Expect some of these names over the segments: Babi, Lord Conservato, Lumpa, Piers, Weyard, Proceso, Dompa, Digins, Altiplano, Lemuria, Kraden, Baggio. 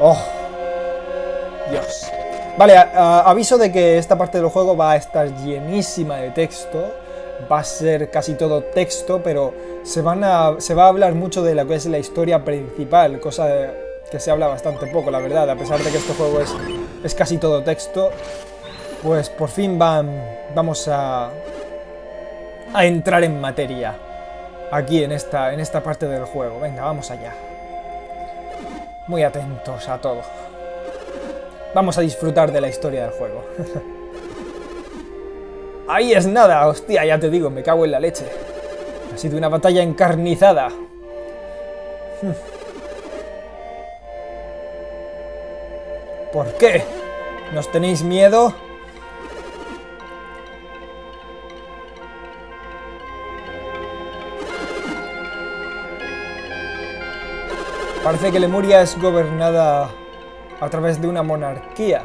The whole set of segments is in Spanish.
¡Oh! Dios. Vale, aviso de que esta parte del juego va a estar llenísima de texto. Va a ser casi todo texto, pero se va a hablar mucho de lo que es la historia principal, cosa que se habla bastante poco, la verdad. A pesar de que este juego es casi todo texto, pues por fin vamos a entrar en materia aquí en esta parte del juego. Venga, vamos allá. Muy atentos a todo. Vamos a disfrutar de la historia del juego. Ahí es nada, hostia, ya te digo, me cago en la leche. Ha sido una batalla encarnizada. ¿Por qué? ¿Nos tenéis miedo? Parece que Lemuria es gobernada a través de una monarquía.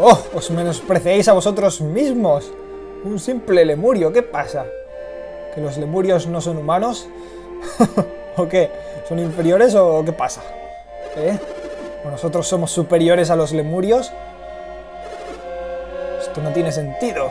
¡Oh! Os menospreciáis a vosotros mismos. Un simple lemurio, ¿qué pasa? ¿Que los lemurios no son humanos? ¿O qué? ¿Son inferiores o qué pasa? ¿Eh? ¿O nosotros somos superiores a los lemurios? Esto no tiene sentido.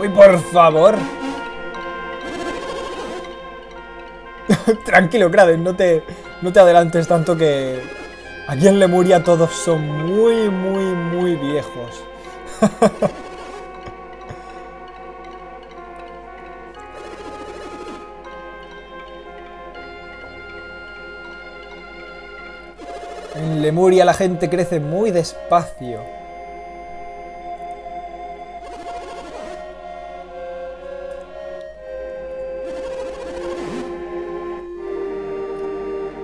¡Uy, por favor! Tranquilo, Kraden, no te adelantes tanto, que aquí en Lemuria todos son muy, muy, muy viejos. En Lemuria la gente crece muy despacio.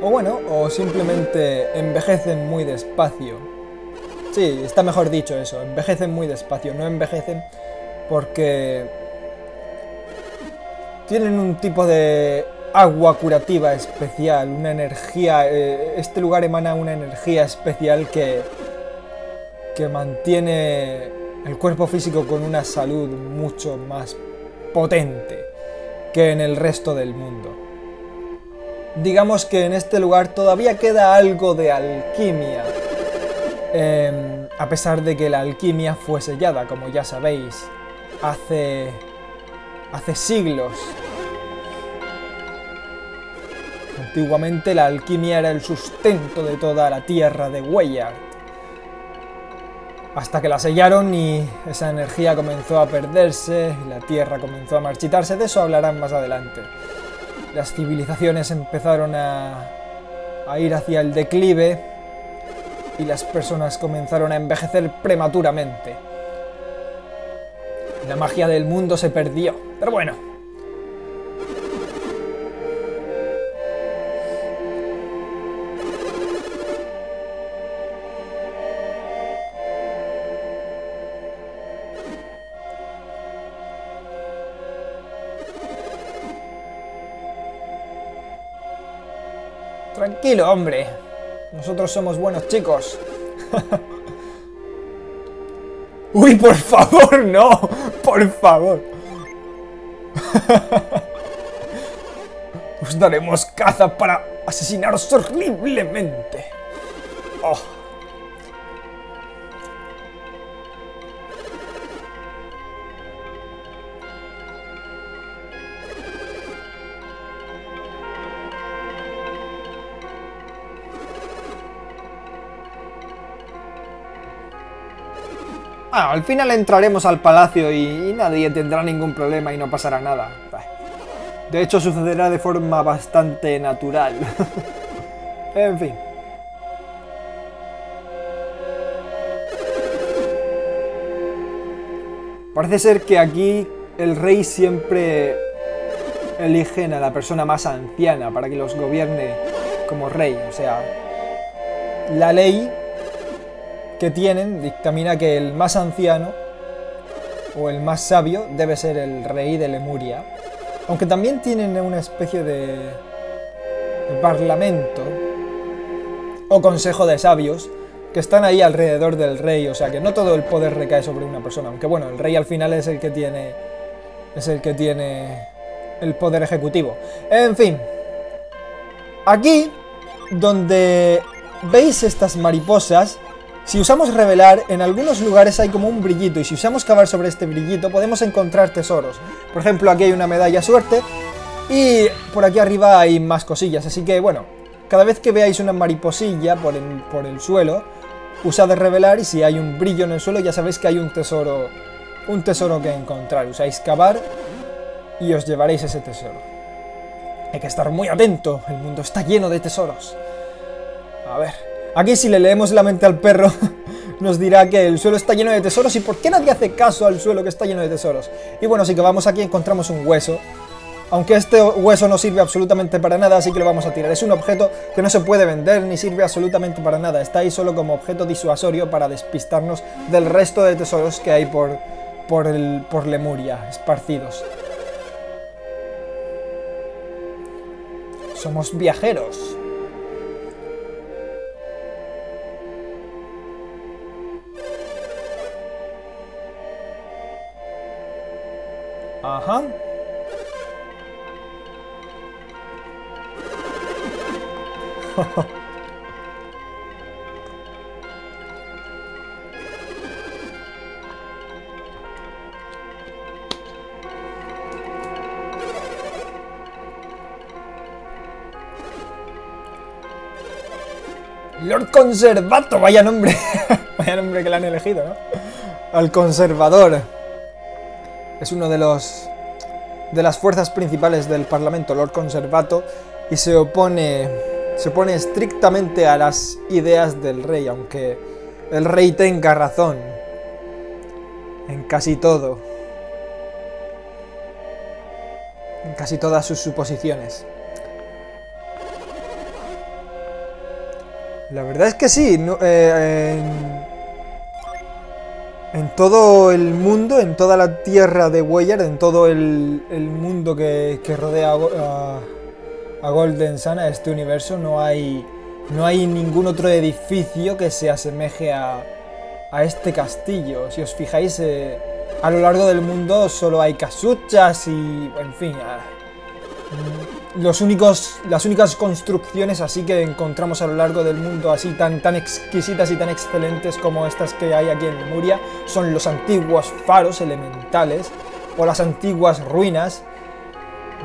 O bueno, o simplemente envejecen muy despacio. Sí, está mejor dicho eso, envejecen muy despacio. No envejecen porque tienen un tipo de agua curativa especial, una energía. Este lugar emana una energía especial que mantiene el cuerpo físico con una salud mucho más potente que en el resto del mundo. Digamos que en este lugar todavía queda algo de alquimia, a pesar de que la alquimia fue sellada, como ya sabéis, hace siglos. Antiguamente la alquimia era el sustento de toda la tierra de Weyard, hasta que la sellaron y esa energía comenzó a perderse, la tierra comenzó a marchitarse. De eso hablarán más adelante. Las civilizaciones empezaron a ir hacia el declive y las personas comenzaron a envejecer prematuramente. La magia del mundo se perdió, pero bueno. Tranquilo, hombre. Nosotros somos buenos chicos. ¡Uy, por favor, no! ¡Por favor! Os daremos caza para asesinaros horriblemente. Oh. Ah, al final entraremos al palacio y nadie tendrá ningún problema y no pasará nada. De hecho, sucederá de forma bastante natural. En fin. Parece ser que aquí el rey siempre eligen a la persona más anciana para que los gobierne como rey. O sea, la ley que tienen dictamina que el más anciano o el más sabio debe ser el rey de Lemuria. Aunque también tienen una especie de parlamento o consejo de sabios que están ahí alrededor del rey, o sea que no todo el poder recae sobre una persona, aunque bueno, el rey al final es el que tiene el poder ejecutivo. En fin, aquí donde veis estas mariposas, si usamos revelar, en algunos lugares hay como un brillito, y si usamos cavar sobre este brillito podemos encontrar tesoros. Por ejemplo, aquí hay una medalla suerte, y por aquí arriba hay más cosillas, así que bueno, cada vez que veáis una mariposilla por el suelo, usad revelar, y si hay un brillo en el suelo ya sabéis que hay un tesoro que encontrar. Usáis cavar y os llevaréis ese tesoro. Hay que estar muy atento, el mundo está lleno de tesoros. A ver, aquí si le leemos la mente al perro nos dirá que el suelo está lleno de tesoros. ¿Y por qué nadie hace caso al suelo que está lleno de tesoros? Y bueno, si que vamos aquí encontramos un hueso, aunque este hueso no sirve absolutamente para nada, así que lo vamos a tirar. Es un objeto que no se puede vender ni sirve absolutamente para nada, está ahí solo como objeto disuasorio para despistarnos del resto de tesoros que hay por Lemuria, esparcidos. Somos viajeros. Ajá. Lord Conservato, vaya nombre. Vaya nombre que le han elegido, ¿no? Al conservador. Es uno de los las fuerzas principales del Parlamento, Lord Conservato, y se opone estrictamente a las ideas del rey, aunque el rey tenga razón en casi todo, en casi todas sus suposiciones. La verdad es que sí, no, en todo el mundo, en toda la tierra de Weyard, en todo el mundo que rodea a Golden Sun, a este universo, no hay ningún otro edificio que se asemeje a este castillo. Si os fijáis, a lo largo del mundo solo hay casuchas y, en fin, las únicas construcciones así que encontramos a lo largo del mundo, así tan exquisitas y tan excelentes como estas que hay aquí en Lemuria, son los antiguos faros elementales o las antiguas ruinas,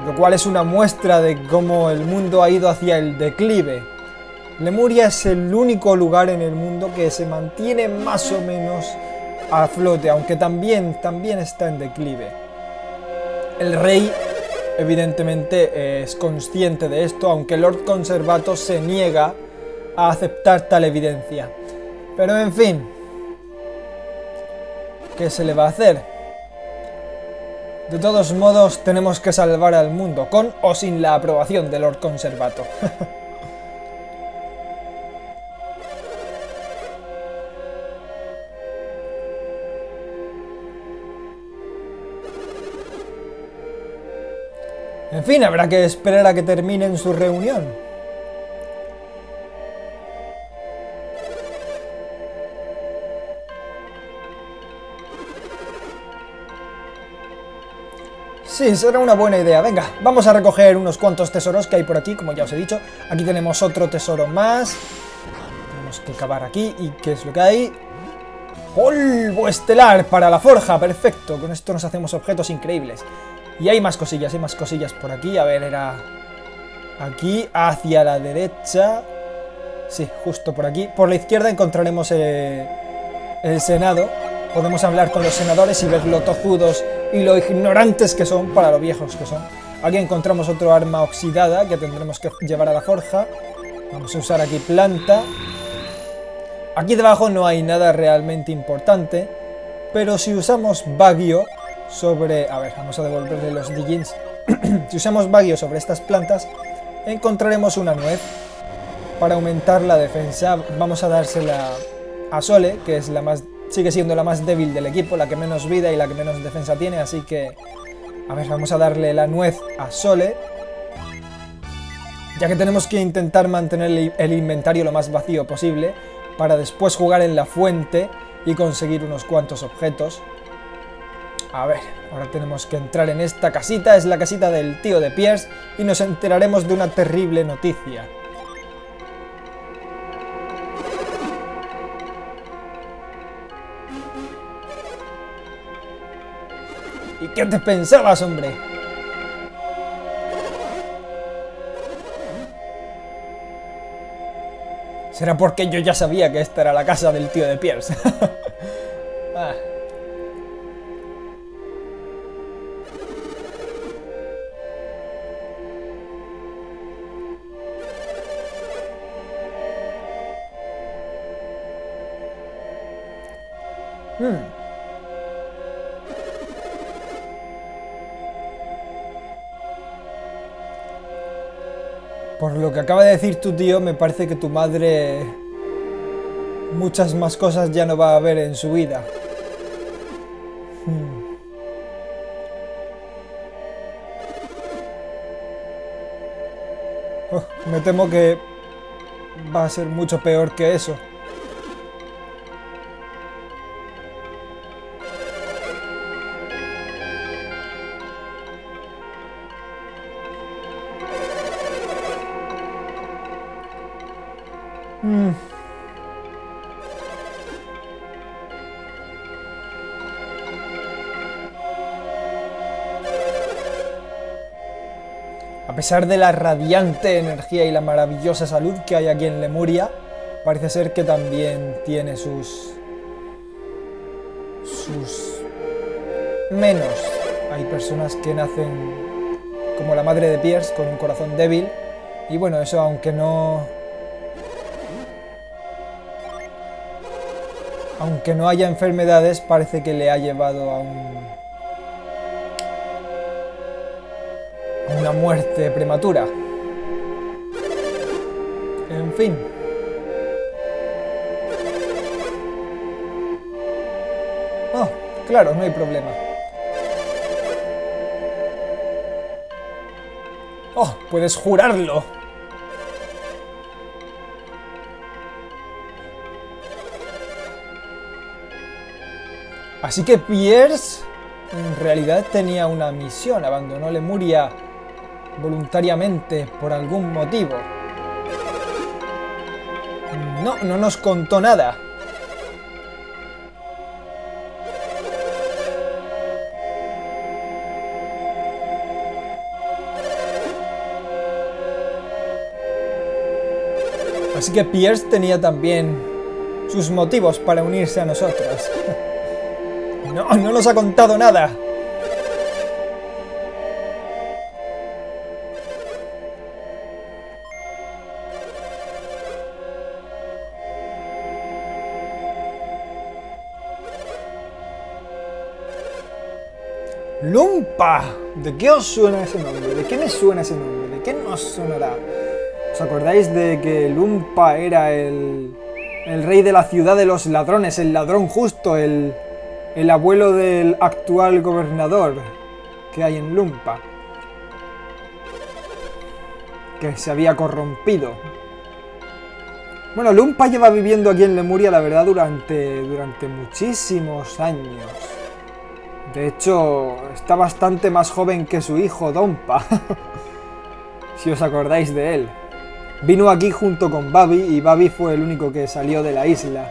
lo cual es una muestra de cómo el mundo ha ido hacia el declive. Lemuria es el único lugar en el mundo que se mantiene más o menos a flote, aunque también está en declive. El rey evidentemente es consciente de esto, aunque Lord Conservato se niega a aceptar tal evidencia. Pero en fin, ¿qué se le va a hacer? De todos modos, tenemos que salvar al mundo, con o sin la aprobación de Lord Conservato. En fin, habrá que esperar a que terminen su reunión. Sí, será una buena idea. Venga, vamos a recoger unos cuantos tesoros que hay por aquí, como ya os he dicho. Aquí tenemos otro tesoro más. Tenemos que cavar aquí. ¿Y qué es lo que hay? Polvo estelar para la forja. Perfecto, con esto nos hacemos objetos increíbles. Y hay más cosillas por aquí. A ver, era aquí, hacia la derecha. Sí, justo por aquí. Por la izquierda encontraremos el Senado. Podemos hablar con los senadores y ver lo tozudos y lo ignorantes que son para lo viejos que son. Aquí encontramos otro arma oxidada que tendremos que llevar a la forja. Vamos a usar aquí planta. Aquí debajo no hay nada realmente importante. Pero si usamos Baggio sobre... A ver, vamos a devolverle los Digins. Si usamos Baggio sobre estas plantas, encontraremos una nuez. Para aumentar la defensa vamos a dársela a Sole, que es la más... sigue siendo la más débil del equipo, la que menos vida y la que menos defensa tiene, así que... A ver, vamos a darle la nuez a Sole, ya que tenemos que intentar mantener el inventario lo más vacío posible para después jugar en la fuente y conseguir unos cuantos objetos. A ver, ahora tenemos que entrar en esta casita, es la casita del tío de Piers, y nos enteraremos de una terrible noticia. ¿Y qué te pensabas, hombre? Será porque yo ya sabía que esta era la casa del tío de Piers. Ah. Por lo que acaba de decir tu tío, me parece que tu madre muchas más cosas ya no va a ver en su vida. Oh, me temo que va a ser mucho peor que eso. A pesar de la radiante energía y la maravillosa salud que hay aquí en Lemuria, parece ser que también tiene sus menos. Hay personas que nacen como la madre de Piers, con un corazón débil, y bueno, eso aunque no haya enfermedades, parece que le ha llevado a una muerte prematura. En fin. Oh, claro, no hay problema. Oh, puedes jurarlo. Así que Piers en realidad tenía una misión, abandonó Lemuria voluntariamente por algún motivo. No, no nos contó nada. Así que Piers tenía también sus motivos para unirse a nosotros. No, no nos ha contado nada. ¡Lumpa! ¿De qué os suena ese nombre? ¿De qué me suena ese nombre? ¿De qué nos sonará? ¿Os acordáis de que Lumpa era el rey de la ciudad de los ladrones, el ladrón justo, el abuelo del actual gobernador que hay en Lumpa, que se había corrompido? Bueno, Lumpa lleva viviendo aquí en Lemuria, la verdad, durante muchísimos años. De hecho, está bastante más joven que su hijo Dompa, si os acordáis de él. Vino aquí junto con Babi, y Babi fue el único que salió de la isla.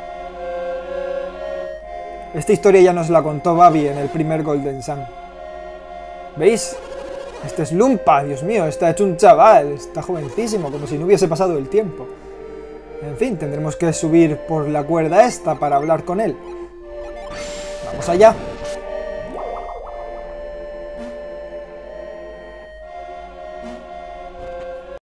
Esta historia ya nos la contó Babi en el primer Golden Sun. ¿Veis? Este es Lumpa, Dios mío, está hecho un chaval, está jovencísimo, como si no hubiese pasado el tiempo. En fin, tendremos que subir por la cuerda esta para hablar con él. ¡Vamos allá!